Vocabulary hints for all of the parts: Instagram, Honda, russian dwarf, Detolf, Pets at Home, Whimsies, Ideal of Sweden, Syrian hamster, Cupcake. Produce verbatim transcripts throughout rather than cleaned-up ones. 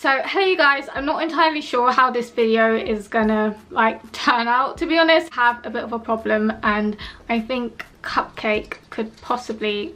So hey guys, I'm not entirely sure how this video is gonna like turn out, to be honest. I have a bit of a problem and I think Cupcake could possibly,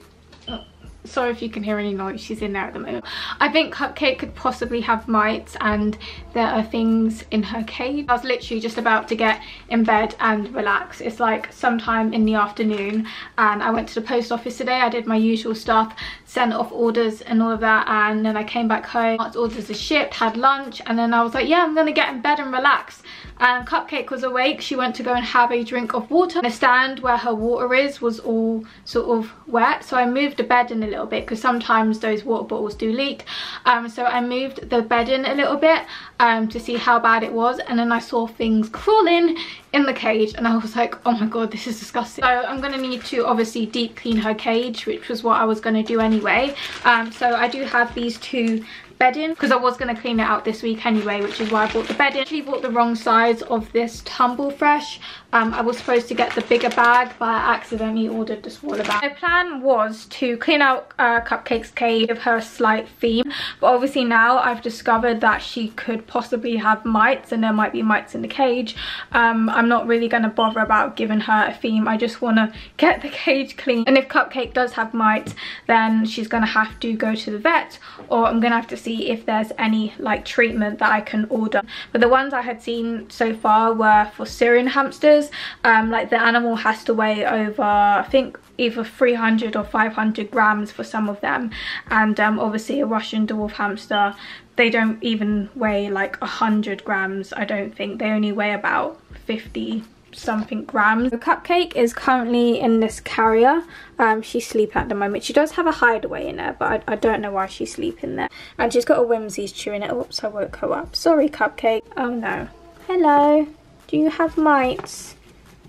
sorry if you can hear any noise, she's in there at the moment. I think Cupcake could possibly have mites and there are things in her cage. I was literally just about to get in bed and relax. It's like sometime in the afternoon and I went to the post office today. I did my usual stuff, sent off orders and all of that, and then I came back home, orders are shipped, had lunch, and then I was like, yeah, I'm gonna get in bed and relax. And Cupcake was awake. She went to go and have a drink of water. The stand where her water is was all sort of wet, so I moved the bed in a little bit because sometimes those water bottles do leak. Um, so I moved the bed in a little bit um, to see how bad it was, and then I saw things crawling in the cage and I was like, oh my god, this is disgusting. So I'm gonna need to obviously deep clean her cage, which was what I was gonna do anyway. Um, so I do have these two bedding because I was going to clean it out this week anyway, which is why I bought the bedding. I actually bought the wrong size of this Tumble Fresh. Um, I was supposed to get the bigger bag, but I accidentally ordered the smaller bag. My plan was to clean out uh, Cupcake's cage, give her a slight theme, but obviously now I've discovered that she could possibly have mites and there might be mites in the cage. Um, I'm not really going to bother about giving her a theme. I just want to get the cage clean. And if Cupcake does have mites, then she's going to have to go to the vet, or I'm going to have to see if there's any like treatment that I can order. But the ones I had seen so far were for Syrian hamsters. Um, like the animal has to weigh over, I think, either three hundred or five hundred grams for some of them, and um, obviously a Russian dwarf hamster, they don't even weigh like one hundred grams, I don't think. They only weigh about fifty something grams. The Cupcake is currently in this carrier. Um, she's sleeping at the moment. She does have a hideaway in there, but I, I don't know why she's sleeping there. And she's got a Whimsies chew in it. Oops, I woke her up. Sorry, Cupcake. Oh no. Hello. Do you have mites?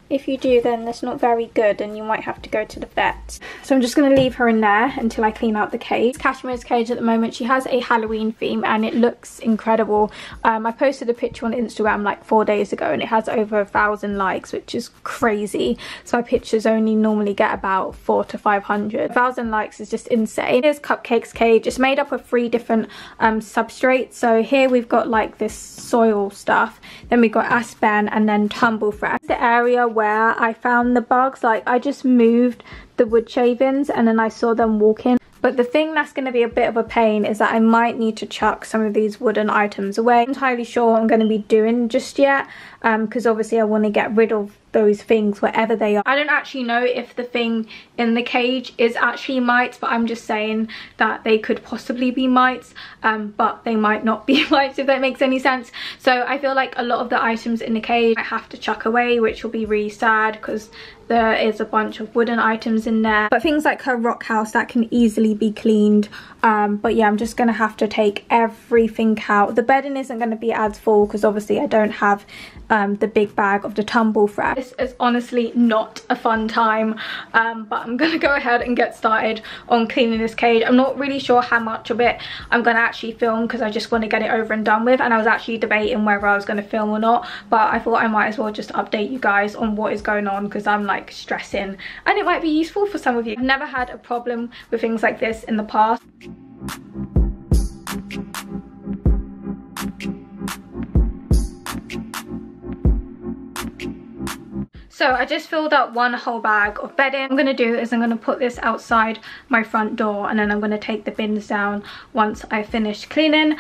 If you do, then that's not very good and you might have to go to the vet. So I'm just going to leave her in there until I clean out the cage. Cashmere's cage at the moment. She has a Halloween theme and it looks incredible. Um, I posted a picture on Instagram like four days ago and it has over a thousand likes, which is crazy. So my pictures only normally get about four to five hundred. A thousand likes is just insane. Here's Cupcake's cage. It's made up of three different um, substrates. So here we've got like this soil stuff, then we've got Aspen, and then Tumble Fresh. The area where I found the bugs, like I just moved the wood shavings and then I saw them walking. But the thing that's going to be a bit of a pain is that I might need to chuck some of these wooden items away. I'm not entirely sure what I'm going to be doing just yet, because um, obviously I want to get rid of those things wherever they are. I don't actually know if the thing in the cage is actually mites, but I'm just saying that they could possibly be mites, um, but they might not be mites, if that makes any sense. So I feel like a lot of the items in the cage I have to chuck away, which will be really sad because there is a bunch of wooden items in there. But things like her rock house, that can easily be cleaned. Um, but yeah, I'm just going to have to take everything out. The bedding isn't going to be as full because obviously I don't have um, the big bag of the Tumble Fresh. This is honestly not a fun time, um, but I'm going to go ahead and get started on cleaning this cage. I'm not really sure how much of it I'm going to actually film because I just want to get it over and done with. And I was actually debating whether I was going to film or not, but I thought I might as well just update you guys on what is going on because I'm like, Like stressing, and it might be useful for some of you. I've never had a problem with things like this in the past. So I just filled up one whole bag of bedding. What I'm going to do is I'm going to put this outside my front door and then I'm going to take the bins down once I finish cleaning.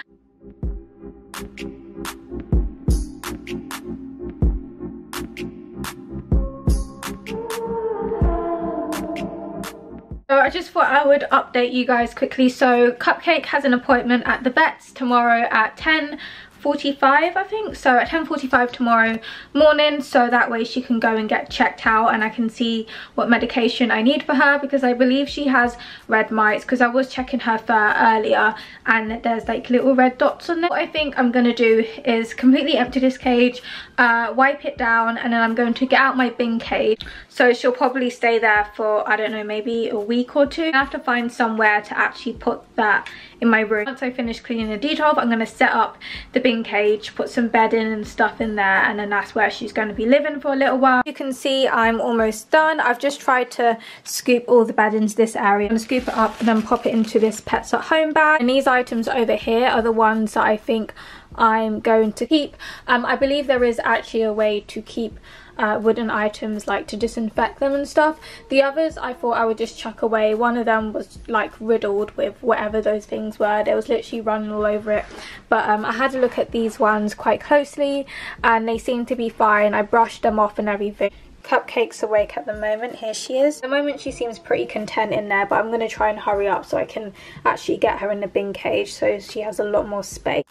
So I just thought I would update you guys quickly. So Cupcake has an appointment at the vet's tomorrow at ten forty-five, I think. So at ten forty-five tomorrow morning, so that way she can go and get checked out and I can see what medication I need for her, because I believe she has red mites because I was checking her fur earlier and there's like little red dots on it. What I think I'm gonna do is completely empty this cage, uh, wipe it down, and then I'm going to get out my bin cage. So she'll probably stay there for, I don't know, maybe a week or two. I have to find somewhere to actually put that in my room. Once I finish cleaning the Detolf, I'm gonna set up the bin chicken cage, put some bedding and stuff in there, and then that's where she's going to be living for a little while. You can see I'm almost done. I've just tried to scoop all the bed into this area. I'm going to scoop it up and then pop it into this Pets at Home bag. And these items over here are the ones that I think I'm going to keep. Um, I believe there is actually a way to keep uh, wooden items, like to disinfect them and stuff. The others I thought I would just chuck away. One of them was like riddled with whatever those things were. There was literally running all over it. But um, I had a look at these ones quite closely and they seemed to be fine. I brushed them off and everything. Cupcake's awake at the moment. Here she is. At the moment she seems pretty content in there, but I'm going to try and hurry up so I can actually get her in the bin cage so she has a lot more space.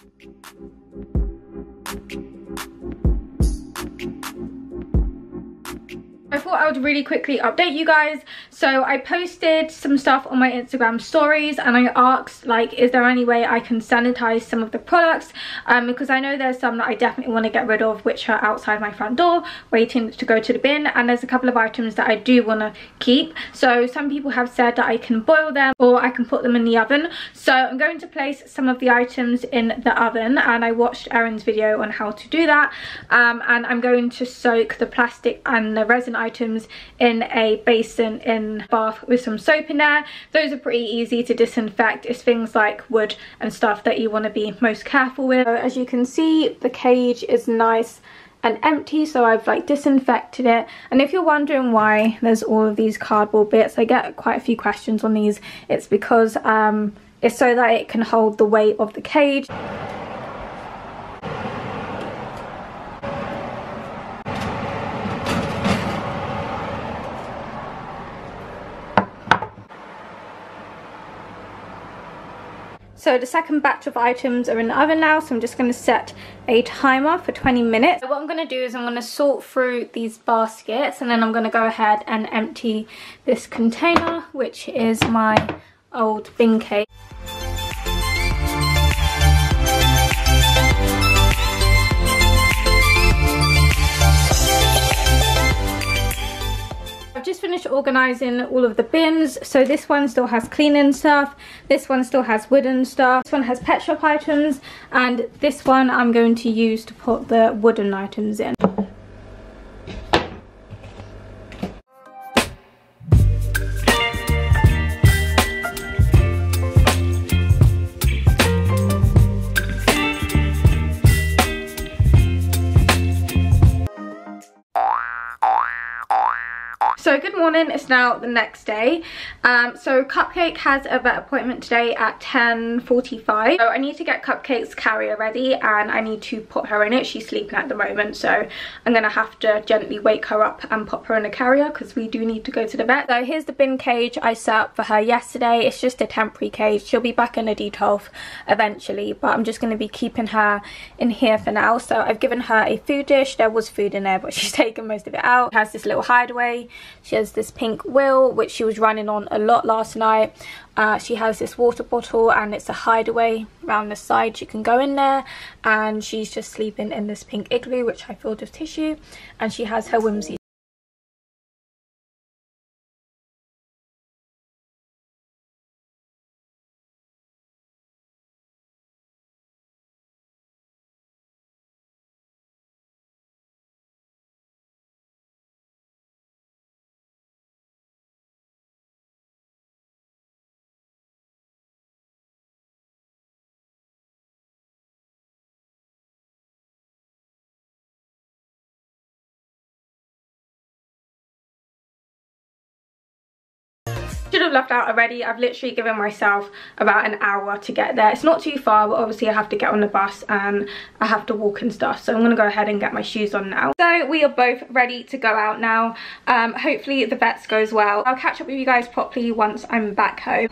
I thought I would really quickly update you guys. So I posted some stuff on my Instagram stories and I asked, like, is there any way I can sanitize some of the products? Um, because I know there's some that I definitely want to get rid of, which are outside my front door, waiting to go to the bin. And there's a couple of items that I do want to keep. So some people have said that I can boil them or I can put them in the oven. So I'm going to place some of the items in the oven. And I watched Erin's video on how to do that. Um, and I'm going to soak the plastic and the resin items in a basin in bath with some soap in there. Those are pretty easy to disinfect. It's things like wood and stuff that you want to be most careful with. So as you can see, the cage is nice and empty, so I've like disinfected it. And if you're wondering why there's all of these cardboard bits, I get quite a few questions on these. It's because um, it's so that it can hold the weight of the cage. So the second batch of items are in the oven now, so I'm just going to set a timer for twenty minutes. So what I'm going to do is I'm going to sort through these baskets and then I'm going to go ahead and empty this container, which is my old bin cage. Just finished organizing all of the bins. So this one still has cleaning stuff, this one still has wooden stuff, this one has pet shop items, and this one I'm going to use to put the wooden items in. So good morning, it's now the next day. Um, so Cupcake has a vet appointment today at ten forty-five. So I need to get Cupcake's carrier ready and I need to put her in it. She's sleeping at the moment, so I'm going to have to gently wake her up and pop her in a carrier because we do need to go to the vet. So here's the bin cage I set up for her yesterday. It's just a temporary cage. She'll be back in a Detolf eventually, but I'm just going to be keeping her in here for now. So I've given her a food dish. There was food in there, but she's taken most of it out. She has this little hideaway. She has this pink wheel, which she was running on a lot last night. Uh, she has this water bottle and it's a hideaway around the side. She can go in there and she's just sleeping in this pink igloo, which I filled with tissue. And she has her whimsy. Should have left out already. I've literally given myself about an hour to get there. It's not too far, but obviously I have to get on the bus and I have to walk and stuff, so I'm gonna go ahead and get my shoes on now. So we are both ready to go out now. Um hopefully the vets goes well. I'll catch up with you guys properly once I'm back home.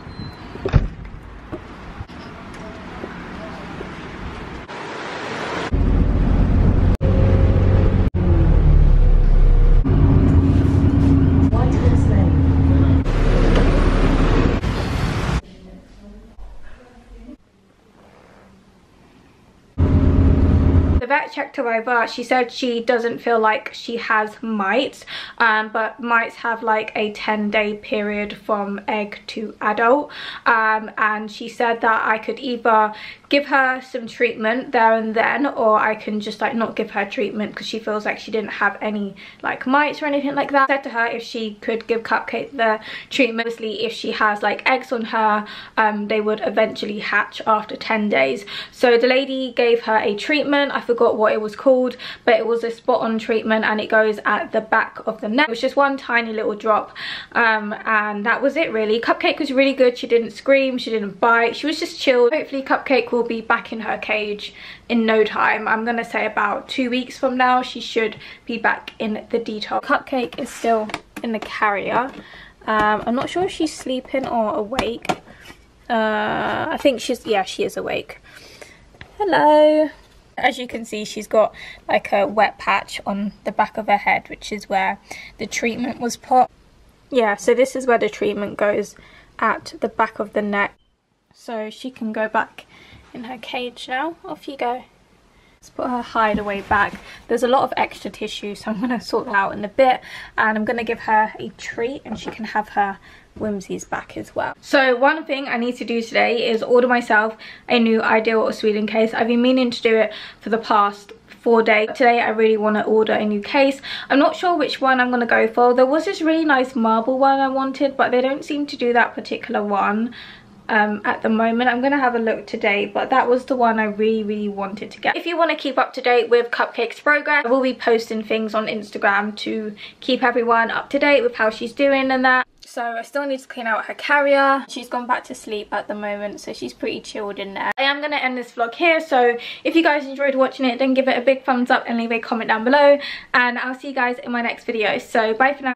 vet checked her over, she said she doesn't feel like she has mites, um, but mites have like a ten day period from egg to adult, um, and she said that I could either give her some treatment there and then, or I can just like not give her treatment because she feels like she didn't have any like mites or anything like that. I said to her if she could give Cupcake the treatment. Obviously, if she has like eggs on her, um, they would eventually hatch after ten days. So the lady gave her a treatment. I forgot what it was called, but it was a spot on treatment and it goes at the back of the neck. It was just one tiny little drop, um, and that was it really. Cupcake was really good. She didn't scream, she didn't bite, she was just chilled. Hopefully Cupcake will be back in her cage in no time. I'm gonna say about two weeks from now she should be back in the Detolf. Cupcake is still in the carrier. Um, I'm not sure if she's sleeping or awake. Uh, I think she's, yeah, she is awake. Hello. As you can see, she's got like a wet patch on the back of her head, which is where the treatment was put. Yeah, so this is where the treatment goes at the back of the neck. So she can go back in her cage now. Off you go. Let's put her hideaway back. There's a lot of extra tissue, so I'm going to sort that out in a bit, and I'm going to give her a treat and she can have her whimsies back as well. So one thing I need to do today is order myself a new Ideal or Sweden case. I've been meaning to do it for the past four days. Today I really want to order a new case. I'm not sure which one I'm going to go for. There was this really nice marble one I wanted, but they don't seem to do that particular one Um, at the moment. I'm gonna have a look today, but that was the one I really really wanted to get. If you want to keep up to date with Cupcake's progress, I will be posting things on Instagram to keep everyone up to date with how she's doing and that. So I still need to clean out her carrier. She's gone back to sleep at the moment, so she's pretty chilled in there. I am gonna end this vlog here, so if you guys enjoyed watching it, then give it a big thumbs up and leave a comment down below, and I'll see you guys in my next video. So bye for now.